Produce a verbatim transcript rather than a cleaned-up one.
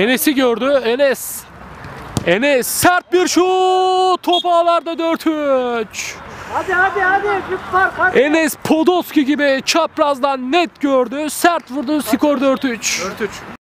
Enes'i gördü. Enes. Enes sert bir şut. Top ağlarda dört üç. Hadi hadi hadi. Lütfen, hadi. Enes Podolski gibi çaprazdan net gördü. Sert vurdu. Skor dört üç. dört üç.